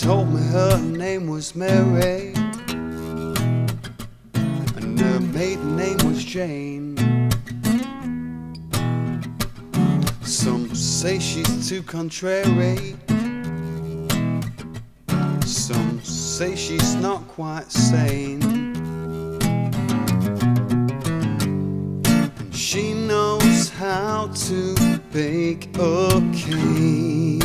told me her name was Mary and her maiden name was Jane. Some say she's too contrary, some say she's not quite sane. And she knows how to bake a cake.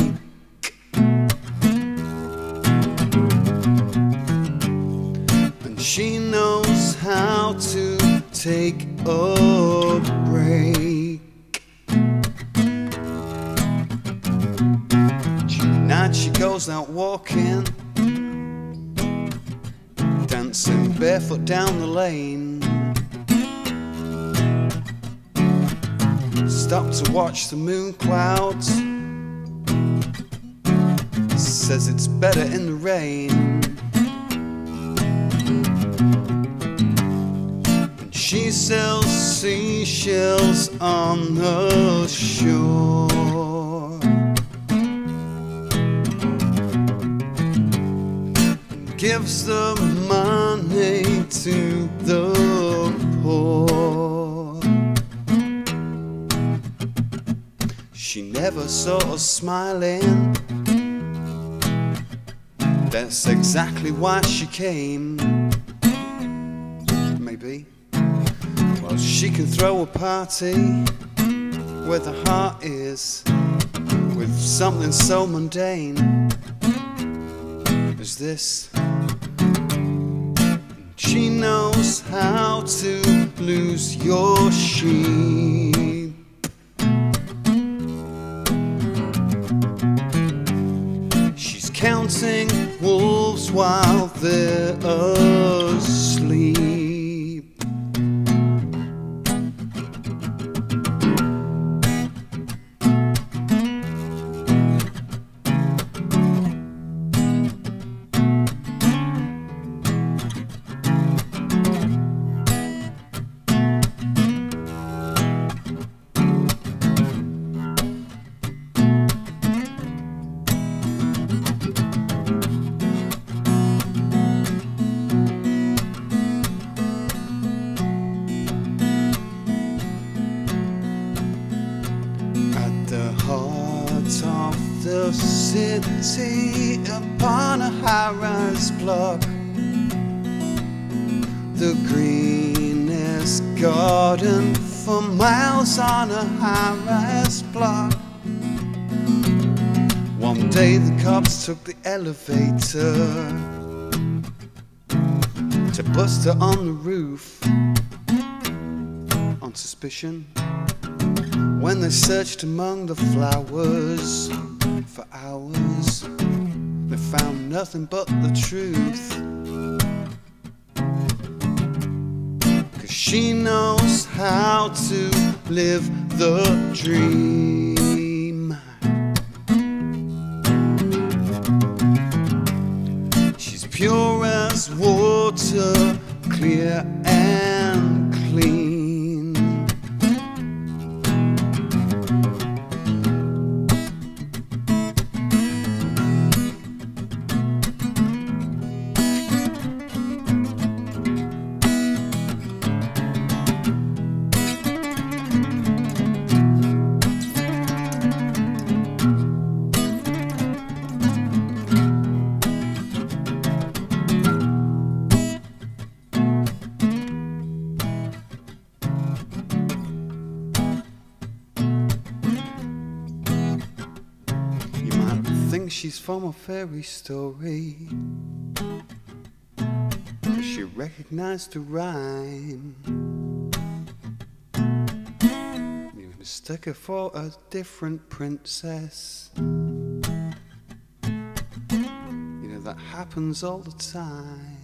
She knows how to take a break. Tonight she goes out walking, dancing barefoot down the lane. Stop to watch the moon clouds, says it's better in the rain. She sells seashells on the shore, and gives the money to the poor. She never saw us smiling, that's exactly why she came. Maybe she can throw a party where the heart is, with something so mundane as this. She knows how to lose your sheep. She's counting wolves while they're asleep. Of the city, upon a high-rise block, the greenest garden for miles on a high-rise block. One day the cops took the elevator to bust her on the roof, on suspicion. When they searched among the flowers for hours, they found nothing but the truth. 'Cause she knows how to live the dream. She's pure as water, clear and clean. She's from a fairy story, 'cause she recognized the rhyme. You mistook her for a different princess. You know that happens all the time.